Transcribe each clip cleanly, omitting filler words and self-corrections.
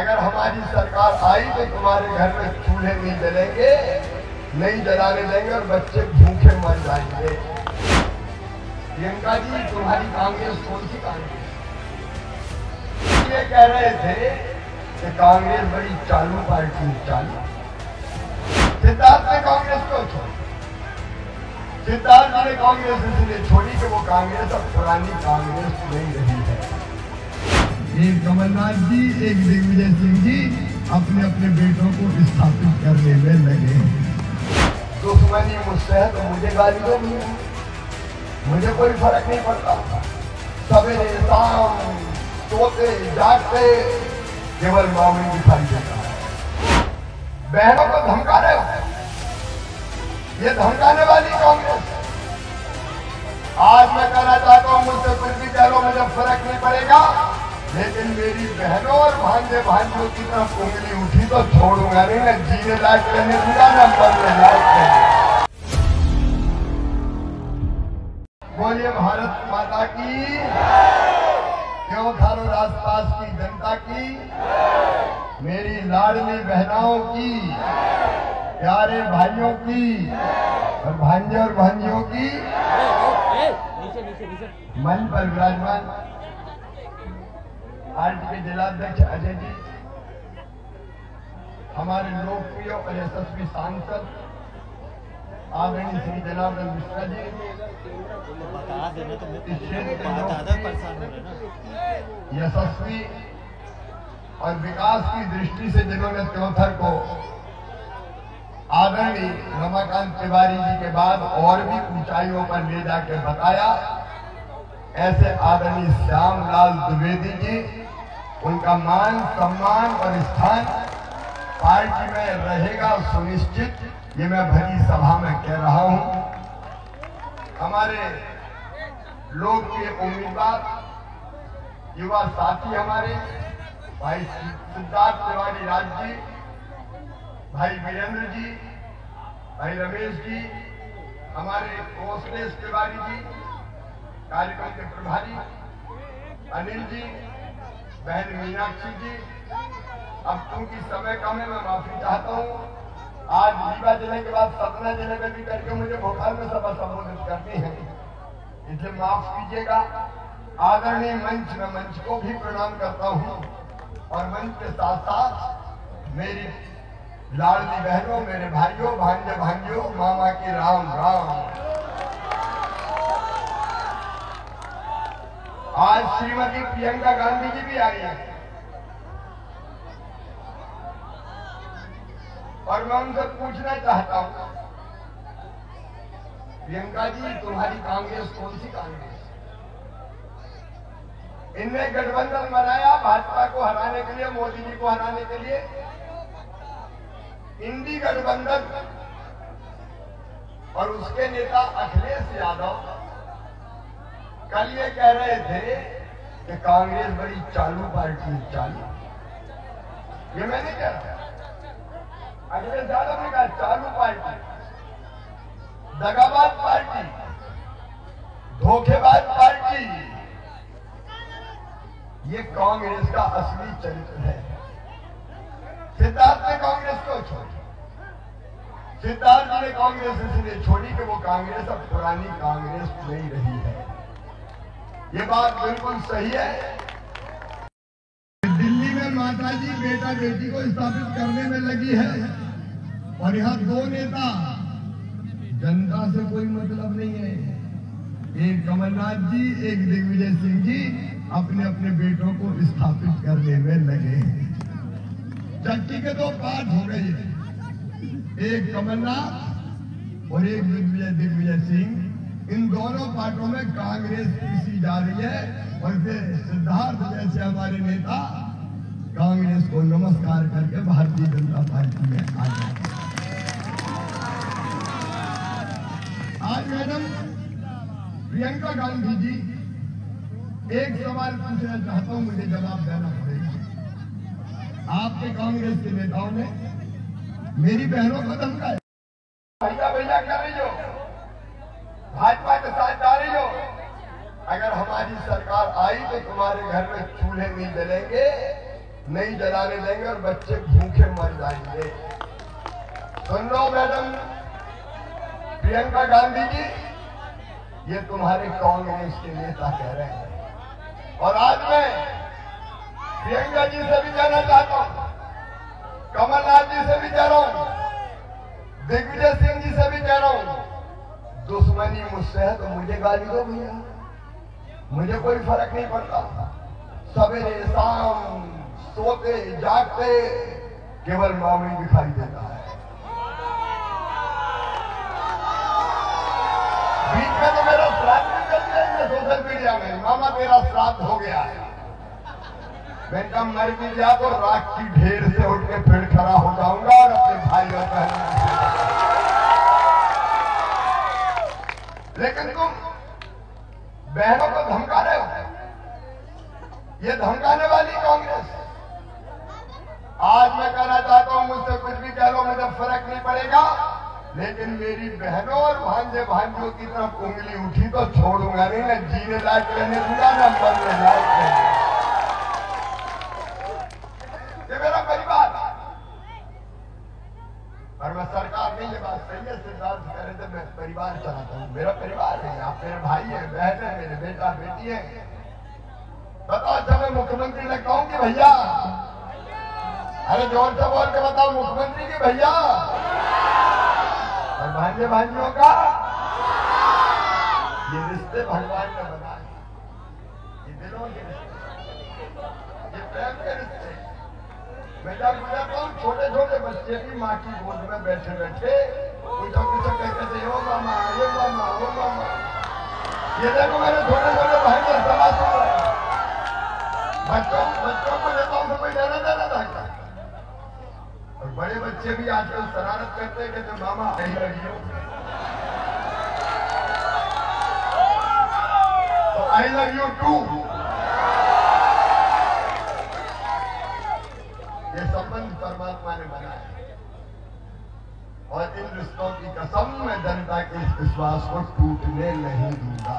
अगर हमारी सरकार आई तो तुम्हारे घर में चूल्हे नहीं जलेंगे, नहीं जलाने देंगे और बच्चे भूखे मर जाएंगे। प्रियंका जी, तुम्हारी कांग्रेस कौन सी कांग्रेस? ये कह रहे थे कि कांग्रेस बड़ी चालू पार्टी, चालू। सिद्धार्थ ने कांग्रेस को छोड़ी, सिद्धार्थ ने कांग्रेस इसलिए छोड़ी कि वो कांग्रेस अब पुरानी कांग्रेस नहीं रही है। एक कमलनाथ जी, एक दिग्विजय सिंह जी अपने अपने बेटों को स्थापित करने में लगे। दुश्मनी मुझसे है तो मुझे गाली देनी है, मुझे कोई फर्क नहीं पड़ता। सवेरे शाम सोते जागते केवल मामले दिखाई देता है। बहनों को धमका रहे हो, ये धमकाने वाली कांग्रेस। आज मैं कहना चाहता हूँ, मुझसे कुछ भी कह लो, मुझे फर्क नहीं पड़ेगा, लेकिन मेरी बहनों और भांजे भांजियों की तरफ उंगली उठी तो छोड़ूंगा नहीं। मैं जीने लायक रहने दूंगा, ना मरने लायक रहने। बोलिए भारत माता की, क्योंकि आस पास की जनता की, मेरी लाडली बहनों की, प्यारे भाइयों की और भांजे और भांजियों की। मन पर विराजमान पार्टी के जिलाध्यक्ष अजय जी, हमारे लोकप्रिय और यशस्वी सांसद आदरणीय श्री जनार्दन मिश्रा जी, इस क्षेत्र के यशस्वी और विकास की दृष्टि से जिन्होंने चौथर को आदरणीय रमाकांत तिवारी जी के बाद और भी ऊंचाइयों पर ले जाकर बताया, ऐसे आदरणीय श्यामलाल द्विवेदी जी, उनका मान सम्मान और स्थान पार्टी में रहेगा सुनिश्चित, ये मैं भरी सभा में कह रहा हूं। हमारे लोकप्रिय उम्मीदवार युवा साथी हमारे भाई सिद्धार्थ तिवारी राज जी, भाई वीरेंद्र जी, भाई रमेश जी, हमारे ओसलेश तिवारी जी कार्यक्रम के प्रभारी, अनिल जी, बहन मीनाक्षी जी। अब क्योंकि समय कम है, मैं माफी चाहता हूँ। आज रीवा जिले के बाद सतना जिले में भी करके मुझे भोपाल में सभा संबोधित करनी है, इसलिए माफ कीजिएगा। आदरणीय मंच, में मंच को भी प्रणाम करता हूँ और मंच के साथ साथ मेरी लाडली बहनों, मेरे भाइयों, भांजे भांजियों, मामा की राम राम। आज श्रीमती प्रियंका गांधी जी भी आई है और मैं उनसे पूछना चाहता हूं, प्रियंका जी, तुम्हारी कांग्रेस कौन सी कांग्रेस? इनने गठबंधन बनाया भाजपा को हराने के लिए, मोदी जी को हराने के लिए। इंडी गठबंधन और उसके नेता अखिलेश यादव कल ये कह रहे थे कि कांग्रेस बड़ी चालू पार्टी, चालू। ये मैंने कह रहा, अखिलेश यादव ने कहा चालू पार्टी, दगाबाज पार्टी, धोखेबाज पार्टी। ये कांग्रेस का असली चरित्र है। सिद्धार्थ ने कांग्रेस को छोड़ी, सिद्धार्थ ने कांग्रेस इसलिए छोड़ी कि वो कांग्रेस अब पुरानी कांग्रेस नहीं रही है। ये बात बिल्कुल सही है। दिल्ली में माताजी बेटा बेटी को स्थापित करने में लगी है और यहाँ दो नेता, जनता से कोई मतलब नहीं है। एक कमलनाथ जी, एक दिग्विजय सिंह जी अपने अपने बेटों को स्थापित करने में लगे हैं। चट्टी के दो पार्ट हो गए हैं, एक कमलनाथ और एक दिग्विजय सिंह। इन दोनों पार्टों में कांग्रेस पीसी जा रही है और सिद्धार्थ जैसे हमारे नेता कांग्रेस को नमस्कार करके भारतीय जनता पार्टी में आ जाते हैं। आज मैडम प्रियंका गांधी जी, एक सवाल पूछना चाहता हूं, मुझे जवाब देना पड़ेगा। आपके कांग्रेस के नेताओं ने मेरी बहनों को धमकाया, भैया भैया कर रही हो, भाजपा के साथ जा रही हो, अगर हमारी सरकार आई तो तुम्हारे घर में चूल्हे नहीं जलेंगे, नहीं जलाने देंगे और बच्चे भूखे मर जाएंगे। सुन लो मैडम प्रियंका गांधी जी, ये तुम्हारे कांग्रेस के नेता कह रहे हैं। और आज मैं प्रियंका जी से भी जाना चाहता हूं, कमलनाथ जी से भी कह रहा हूं, दिग्विजय सिंह जी से भी कह रहा हूं, दुश्मनी मुझसे है तो मुझे गाली दो भैया, मुझे कोई फर्क नहीं पड़ता। सवेरे शाम सोते जागते केवल मौन दिखाई देता है। बीच में तो मेरा श्राद्ध भी चल जाएगा सोशल मीडिया में, मामा मेरा श्राद्ध हो गया है, बेटा मर भी गया तो राख की ढेर से उठ के फिर खड़ा हो जाऊंगा और अपने भाई और बहनों। लेकिन तुम बहनों को धमका रहे हो, ये धमकाने वाली कांग्रेस। आज मैं कहना चाहता हूं, मुझसे कुछ भी कह लो, मुझे फर्क नहीं पड़ेगा, लेकिन मेरी बहनों और भांजे भांजियों की तरफ उंगली उठी तो छोड़ूंगा नहीं, न जीने लायक रहने दूंगा न मरने लायक रहने। ये मेरा परिवार। पर मैं सरकार नहीं, ये बात सही है, सिद्धार्थ कह रहे थे मैं परिवार चलाता हूँ, मेरा परिवार है, आप मेरे भाई है, बहन है, मेरे बेटा बेटी है। बताओ जब मैं मुख्यमंत्री ने कहूँ कि भैया, अरे जोर से बोल के बताओ मुख्यमंत्री की भैया, और भांजे भांजियों का ये रिश्ते भगवान ने बनाए, ये दिलों के रिश्ते, ये प्रेम के रिश्ते। मैं जब गुजरता हूँ छोटे छोटे बच्चे भी माँ की गोद में बैठे बैठे कुछ और कुछ कहते थे, हो मामा, ये मामा, हो मामा। ये देखो मेरे छोटे छोटे भाई के समा सुन रहे बच्चों को देता हूँ, कोई डरा डरा था। और बड़े बच्चे भी आजकल शरारत करते हैं, कहते मामा कहीं रही हो तो आई लव यू टू। ये संबंध परमात्मा ने बनाया और इन रिश्तों की कसम मैं जनता के इस विश्वास को टूटने नहीं दूंगा।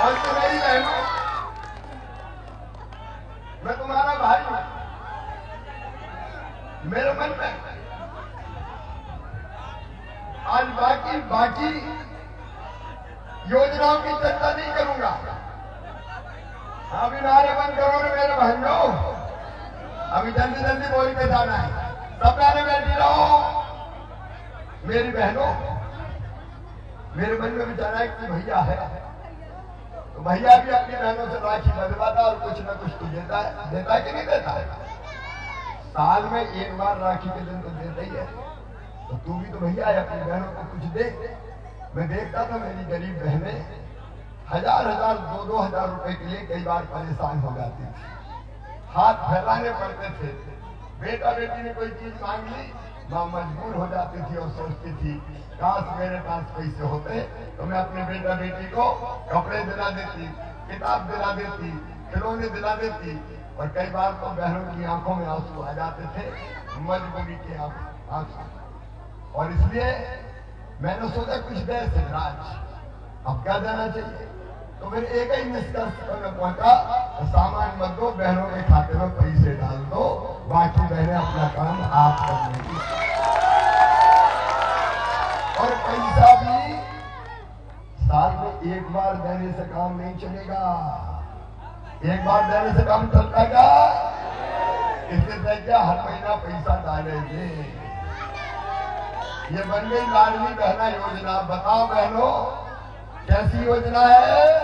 और तो नहीं बहनों, मैं तुम्हारा भाई हूं, मेरे मन में आज बाकी योजनाओं की चर्चा नहीं करूंगा। अभी नारेबंद करो मेरे बहनों, अभी जल्दी जल्दी बोल के जाना है, सब नारे बैठी रहो। मेरी बहनों, मेरे मन में विचारा है कि भैया है तो भैया भी अपनी बहनों से राखी बंधवाता और कुछ ना कुछ तो देता है कि नहीं देता है। साल में एक बार राखी के दिन तो देता ही है, तो तू भी तो भैया अपनी बहनों को कुछ दे। मैं देखता था मेरी गरीब बहनें हजार 2-2 हजार रुपए के लिए कई बार परेशान हो जाती थी, हाथ फैलाने पड़ते थे। बेटा बेटी ने कोई चीज मांग ली, माँ मजबूर हो जाती थी और सोचती थी काश मेरे पास पैसे होते तो मैं अपने बेटा बेटी को कपड़े दिला देती, किताब दिला देती, खिलौने दिला देती। और कई बार तो बहनों की आंखों में आंसू आ जाते थे, मजबूरी के आंसू। और इसलिए मैंने सोचा कुछ देर से राज अब क्या देना चाहिए, तो फिर एक ही निष्कर्ष पर मैं पहुंचा, सामान मत दो, बहनों के खाते में पैसे डाल दो, बाकी बहनें अपना काम आप कर लेंगी। और पैसा भी साल में एक बार देने से काम नहीं चलेगा, एक बार देने से काम चलता क्या? इससे देखिए हर महीना पैसा डालेंगे। ये बन गई लाडली बहना योजना। बताओ बहनों कैसी योजना है?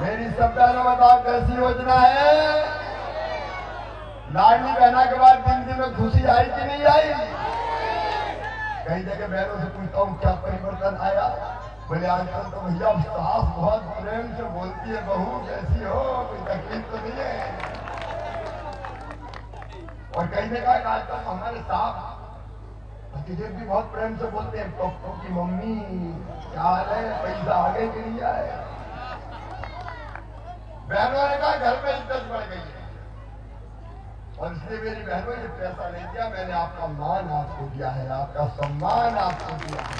मेरी सब बहनों बताओ कैसी योजना है? लाडली बहना के बाद जिंदगी में खुशी आई कि नहीं आई? कई जगह बहनों से पूछता हूँ क्या परिवर्तन आया, बोले आजकल तो भैया सास बहुत प्रेम से बोलती है, बहू कैसी हो, कोई तकलीफ तो नहीं है। और कहीं ने कहा आजकल हमारे साहब भतीजे भी बहुत प्रेम से बोलते हैं, पप्पू की मम्मी क्या हाल है, पैसा आगे कि नहीं आए। बहनों ने कहा घर में इज्जत बढ़ गई है, और इसलिए मेरी बहनों ये पैसा नहीं दिया, मैंने आपका मान आपको दिया है, आपका सम्मान आपको दिया है।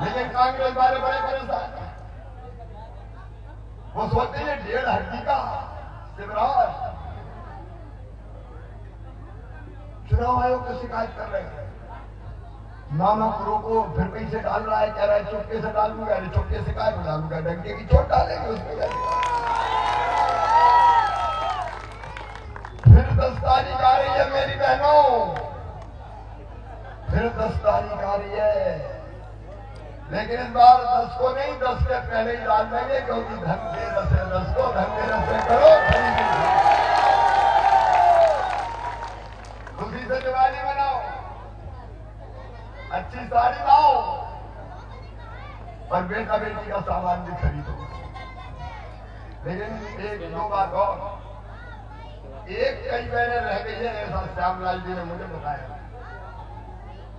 लेकिन कांग्रेस वाले बड़े परेशान हैं, वो सोचते हैं डेढ़ हड्डी का शिवराज चुनाव आयोग से शिकायत कर रहे हैं, नाना गुरु को फिर पैसे डाल रहा है, कह रहा है चुपके से डालूंगा, चुपके से काय डालूंगा, डंडे की चोट डालेंगे उसमें। फिर 10 तारीख आ रही है मेरी बहनों, फिर 10 तारीख आ रही है, लेकिन इस बार 10 को नहीं 10 के पहले ही डाल देंगे, क्योंकि धनतेरस है, 10 को धनतेरस से करो खुशी से दिवाली मनाओ, अच्छी साड़ी लाओ और बेटा बेटी का सामान भी खरीदो। लेकिन एक दो बात और, एक कई महीने रह गई है, ऐसा श्यामलाल जी ने मुझे बताया,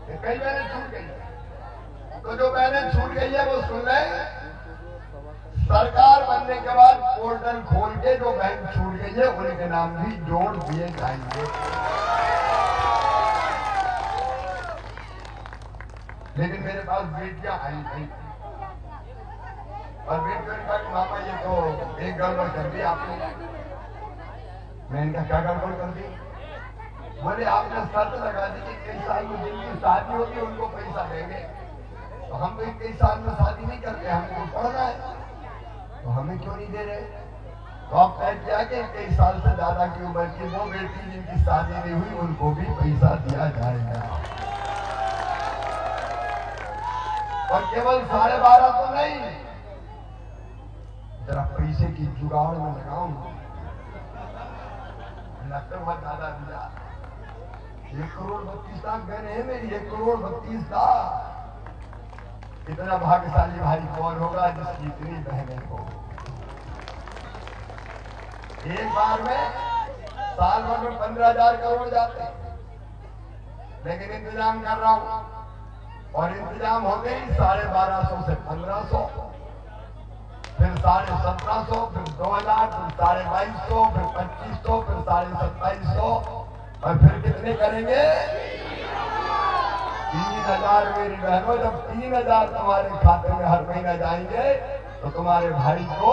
कई महीने छूट गई है, तो जो महीने छूट गई है वो सुन लें। सरकार बनने के बाद पोर्टल खोल के जो बैंक छूट गई है उनके नाम भी जोड़ दिए जाएंगे। लेकिन मेरे पास बेटियां आई थी और बेटियों ने कहा कि मामा ये तो एक गड़बड़ कर दी आपने। मैंने कहा क्या गड़बड़ कर दी? बोले आपने शर्त लगा दी कि 21 साल में जिनकी शादी होगी उनको पैसा देंगे, तो हम तो 21 साल में शादी नहीं करते, हमको पढ़ना है, तो हमें क्यों नहीं दे रहे? तो आप तय किया कि 21 साल से ज्यादा की उम्र की वो बेटी जिनकी शादी नहीं हुई उनको भी पैसा दिया जाएगा, और केवल 12.5 तो नहीं, जरा पैसे की जुगाड़ में लगाऊं, लगता मत दादा दिया 1 करोड़ 32 लाख गहने हैं मेरी, 1 करोड़ 32 लाख। इतना भाग्यशाली भाई कौन होगा जिसकी इतनी बहने हो? एक बार में साल भर में 15,000 करोड़ जाते, लेकिन इंतजाम कर रहा हूं और इंतजाम हो गई 1250 से 1500, फिर 1700, फिर 2000, फिर 2200, फिर 2500, फिर 2700, और फिर कितने करेंगे? 3000। मेरी बहनों, जब 3000 तुम्हारे खाते में हर महीना जाएंगे तो तुम्हारे भाई को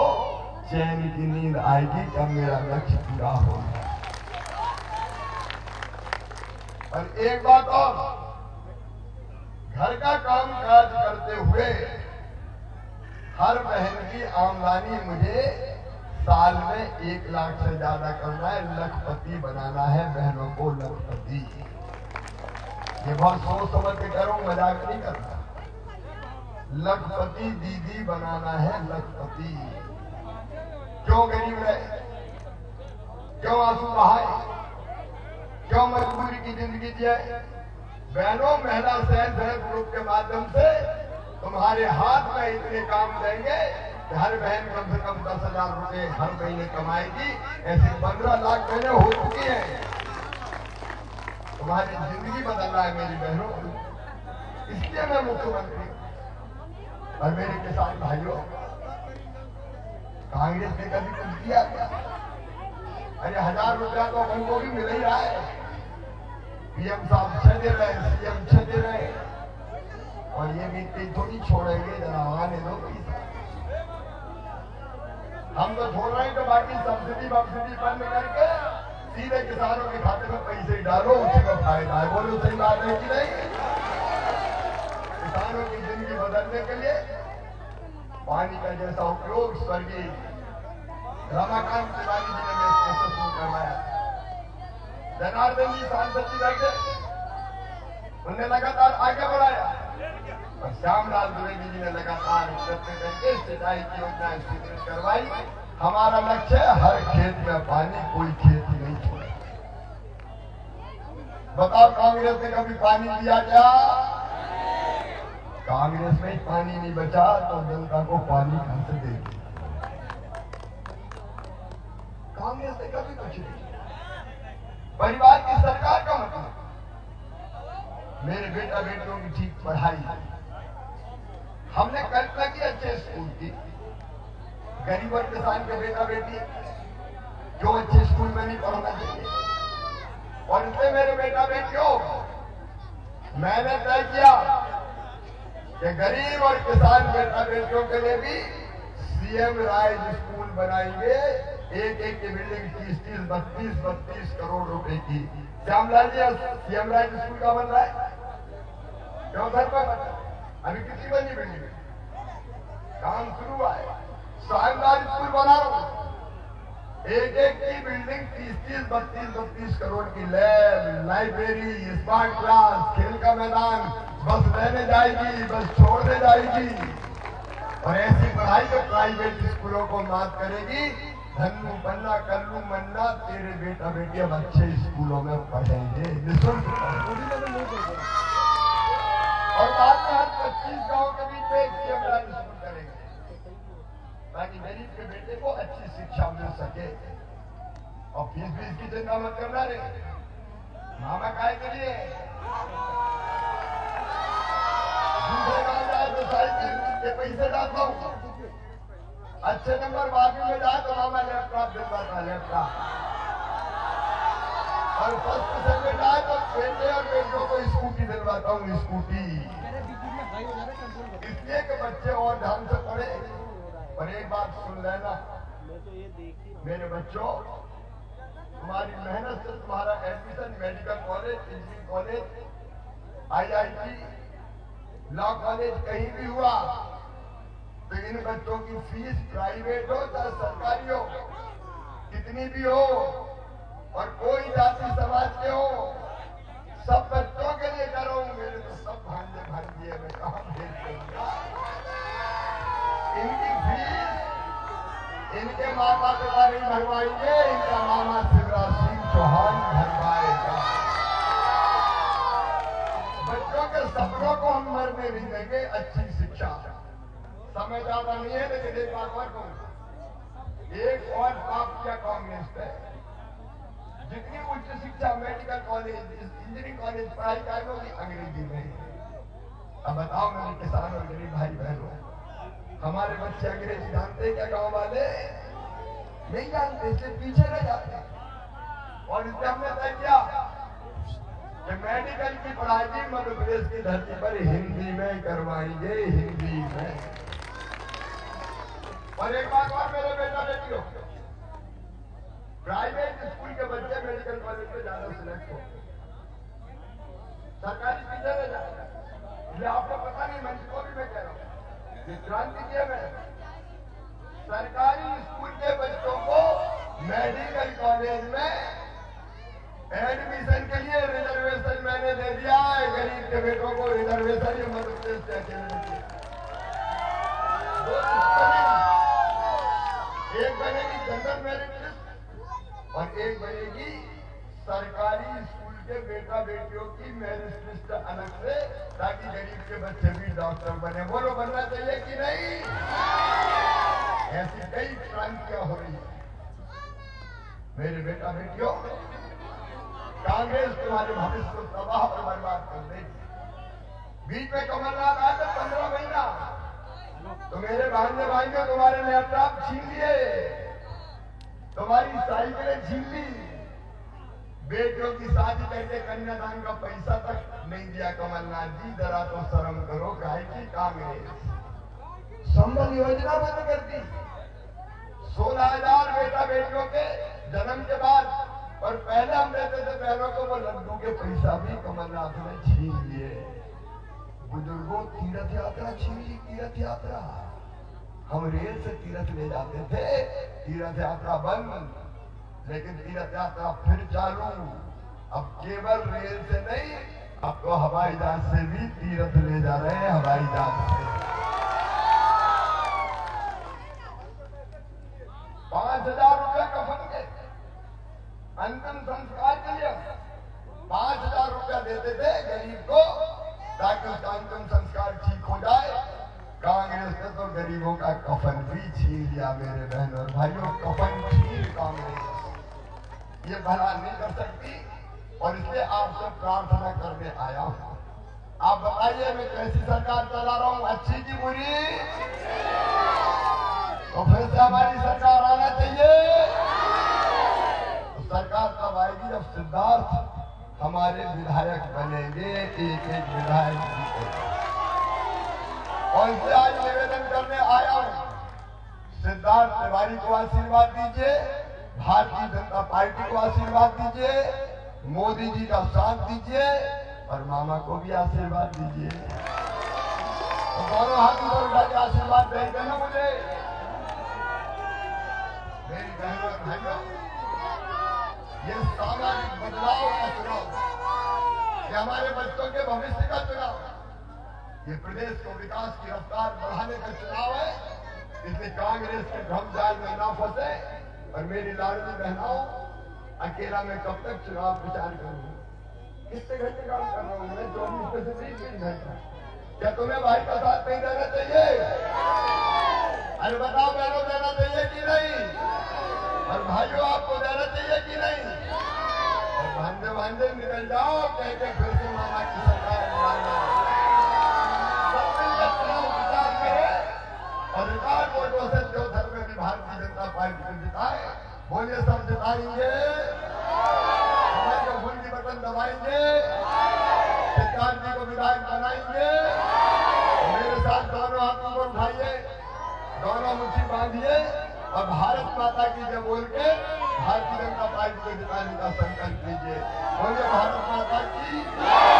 चैन की नींद आएगी, जब मेरा लक्ष्य पूरा होगा। और एक बात और, घर का काम काज करते हुए हर बहन की आमदनी मुझे साल में 1 लाख से ज्यादा करना है, लखपति बनाना है बहनों को, लखपति। ये बहुत सोच समझ के करो, मजाक नहीं करना, लखपति दीदी बनाना है, लखपति। क्यों गरीब रहे, क्यों आंसू बहाए, क्यों मजबूरी की जिंदगी जिए? बहनों, महिला सेल्फ हेल्प ग्रुप के माध्यम से तुम्हारे हाथ में इतने काम देंगे कि हर बहन कम से कम 10,000 रुपए हर महीने कमाएगी। ऐसे 15 लाख बहने हो चुकी है। तुम्हारी जिंदगी बदल रहा है मेरी बहनों, इसलिए मैं मुख्यमंत्री और मेरे किसान भाइयों, कांग्रेस ने कभी कुछ किया क्या? अरे 1000 रुपया तो अपन को भी मिल ही रहा है, पीएम साहब 6 दे रहे हैं, सीएम 6 दे रहे हैं, और ये मिट्टी थोड़ी छोड़ेंगे, जरा आने दो पैसा। हम तो छोड़ रहे हैं, तो बाकी सब्सिडी वब्सिडी बंद करके सीधे किसानों के खाते में पैसे डालो, उसी का फायदा है। बोलो सही बात है कि नहीं? किसानों की जिंदगी बदलने के लिए पानी का जैसा उपयोग स्वर्गीय रमाकांत तिवारी जी ने महसूस करवाया। जनार्दन जी सांसद जी बैठे, उन्होंने लगातार आगे बढ़ाया, और श्यामलाल द्विवेदी जी ने लगातार सिंचाई की योजना स्वीकृत करवाई। हमारा लक्ष्य है हर खेत में पानी, कोई खेत ही नहीं छोड़े। बताओ, कांग्रेस ने कभी पानी दिया क्या? कांग्रेस में पानी नहीं बचा तो जनता को पानी कहां से देगी? कांग्रेस ने कभी कुछ नहीं। परिवार की सरकार का मतलब मेरे बेटा बेटियों की ठीक पढ़ाई है। हमने कल्पना की अच्छे स्कूल की, गरीब और किसान के बेटा बेटी जो अच्छे स्कूल में नहीं पढ़ना चाहिए, और इसलिए मेरे बेटा बेटियों, मैंने तय किया कि गरीब और किसान बेटा बेटियों के लिए भी सीएम राइज स्कूल बनाएंगे, एक एक की बिल्डिंग 30-30, 32-32 करोड़ रुपए की। Shyamlal ji CM rise school का बन रहा है, चौधर का बन रहा है, अभी कितनी बनी बिल्डिंग, काम शुरू हुआ है। श्यामलाल स्कूल बना रहा हूँ, एक एक की बिल्डिंग 30-30, 32-32 करोड़ की। लैब, लाइब्रेरी, स्मार्ट क्लास, खेल का मैदान, बस लेने जाएगी, बस छोड़ने जाएगी। और ऐसी पढ़ाई जो प्राइवेट स्कूलों को मात करेगी। धन्नू बन्ना कल्लू मन्ना, तेरे बेटा बेटी अब अच्छे स्कूलों में पढ़ेंगे। और बाद में हर 25 गाँव के बीच में एक सीएम राइज स्कूल करेंगे, ताकि गरीब के बेटे को अच्छी शिक्षा मिल सके। और फीस की चिंता मत करना रे मामा, काय करिए के पैसे डालता हूँ, अच्छे नंबर बाकी में जाए तो मामा लैपटॉप देता था, लैपटॉप। और फर्स्ट क्वेश्चन में जाए तो बेटे और बेटियों को स्कूटी दिलवाता हूँ, स्कूटी। इसलिए कि बच्चे और ध्यान से पढ़े। और एक बात सुन लेना मेरे बच्चों, तुम्हारी मेहनत से तुम्हारा admission medical college, engineering college, IIT, law college कहीं भी हुआ तो इन बच्चों की फीस प्राइवेट हो चाहे सरकारी हो, कितनी भी हो, और कोई जाति समाज के हो, सब बच्चों के लिए कर रहा हूं। मेरे तो सब भांजे भांजी है, मैं कहां भेज दूंगा। इनकी फीस इनके मामा पिताजी भरवाएंगे, इनका मामा शिवराज सिंह चौहान भरवाएगा। बच्चों के सपनों को हम मरने नहीं देंगे, अच्छी शिक्षा। समय ज्यादा नहीं है, लेकिन एक बात और कहूंगा, एक और पाप किया कांग्रेस ने। जितनी उच्च शिक्षा, मेडिकल कॉलेज, इंजीनियरिंग कॉलेज पढ़ाई कर होगी अंग्रेजी में। अब बताओ मेरे किसान और गरीब भाई बहनों, हमारे बच्चे अंग्रेजी जानते क्या? गाँव वाले नहीं जानते, इससे पीछे रह जाते। और इससे हमने तय किया मेडिकल की पढ़ाई भी मध्य प्रदेश की धरती पर हिंदी में करवाएंगे, हिंदी में। और एक बात और मेरे बेटा बेटियों, प्राइवेट स्कूल के बच्चे मेडिकल कॉलेज में ज्यादा सिलेक्ट हो, सरकारी टीचर है ज्यादा। ये आपको पता नहीं, मंच को भी मैं कह रहा हूँ, ये क्रांति की है। सरकारी स्कूल के बच्चों को मेडिकल कॉलेज में एडमिशन के लिए रिजर्वेशन मैंने दे दिया है। गरीब के बेटों को रिजर्वेशन ये मध्य प्रदेश से अकेले दिया। एक बनेगी जनरल मेरिट लिस्ट और एक बनेगी सरकारी स्कूल के बेटा बेटियों की मेरिट लिस्ट अलग से, ताकि गरीब के बच्चे भी डॉक्टर बने। बोलो, बनना चाहिए कि नहीं? ऐसी कई क्रांतियां हो रही है मेरे बेटा बेटियों। कांग्रेस तुम्हारे भविष्य को तबाह और बर्बाद कर देगी। बीच में कमलनाथ आए थे 15 महीना, तो मेरे भांजे भाई ने तुम्हारे लैपटॉप छीन लिए, तुम्हारी साइकिलें छीन ली, बेटियों की शादी करके कन्यादान का पैसा तक नहीं दिया। कमलनाथ जी जरा तो शर्म करो। काहे की कांग्रेस संबल योजना बंद कर दी। 16,000 बेटा बेटियों के जन्म के बाद, और पहले हम देते थे बहनों को, वो लड्डू के पैसा भी कमलनाथ ने छीन लिए। बुजुर्गों, तीर्थ यात्रा छीन ली। तीर्थ यात्रा हम रेल से तीर्थ ले जाते थे, तीर्थ यात्रा बंद। लेकिन तीर्थ यात्रा फिर चालू। अब केवल रेल से नहीं, अब तो हवाई जहाज से भी तीर्थ ले जा रहे हैं, हवाई जहाज से। 5,000 रुपया कफन के अंतिम संस्कार के लिए 5,000 रुपया देते थे गरीब को, ताकि उसका अंतिम संस्कार ठीक हो जाए। कांग्रेस ने तो गरीबों का कफन भी छीन लिया। मेरे बहन और भाइयों, कफन छीन कांग्रेस, ये भला नहीं कर सकती। और इसलिए आपसे प्रार्थना करने आया हूँ। आप बताइए मैं कैसी सरकार चला रहा हूँ, अच्छी की बुरी? तो फिर से हमारी सरकार आना चाहिए। सरकार तब आएगी जब सिद्धार्थ हमारे विधायक बनेंगे, एक एक विधायक जीतेंगे। और इसलिए आज निवेदन करने आया हूं, सिद्धार्थ तिवारी को आशीर्वाद दीजिए, भारतीय जनता पार्टी को आशीर्वाद दीजिए, मोदी जी का साथ दीजिए और मामा को भी आशीर्वाद दीजिए। तो दोनों हाथ ऊपर उठा के आशीर्वाद देंगे ना मुझे। मेरी बहनों और भाइयों, ये सामाजिक बदलाव का चुनाव, ये हमारे बच्चों के भविष्य का चुनाव, ये प्रदेश को विकास की रफ्तार बढ़ाने का चुनाव है। इसलिए कांग्रेस के भ्रमजाल में ना फंसे। और मेरी लाडली बहनों, अकेला में कब तक चुनाव प्रचार करूंगा? कितने घंटे काम कर रहा हूँ मैं? 24 से 23 घंटा। क्या तुम्हें भाई का साथ नहीं देना चाहिए? अरे बताओ बहनों, देना चाहिए कि नहीं? और भाइयों, आपको देना चाहिए कि नहीं? और भांजे भांजे निकल जाओ, कहते फिर से मामा की सरकार। और रिकॉर्ड वोटों से जो धर्म में भी भारतीय जनता पार्टी को जिताए, बोले सब जिताएंगे, भूल की बटन दबाएंगे, सिद्धार्थ जी को विधायक बनाएंगे। मेरे साथ दोनों हाथों पर उठाइए, दोनों मुट्ठी बांधिए और भारत माता की जय बोल के भारतीय जनता पार्टी को जिताने का संकल्प लीजिए। बोलिए भारत माता की।